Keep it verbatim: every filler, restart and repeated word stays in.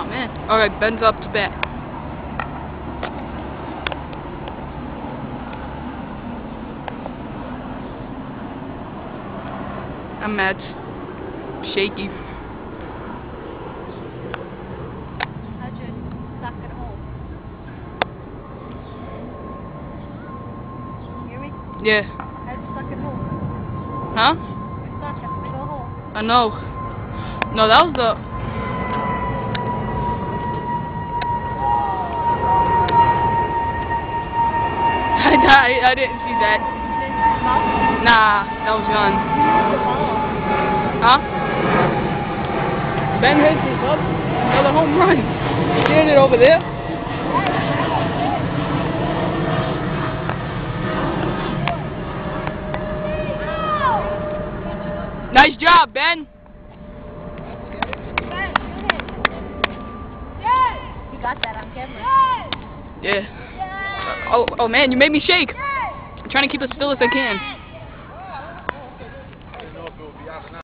Oh, man. Alright, Ben's up to bat. I'm mad. Shaky. I just suck at home. You hear me? Yeah. I just suck at home. Huh? I suck at the middle hole. I know. No, that was the... I, I didn't see that. Nah, that was gone. Huh? Ben hits it up. Another home run. You hearing it over there? Nice job, Ben. You got that on camera. Yeah. Oh, oh man, you made me shake. I'm trying to keep as still as I can.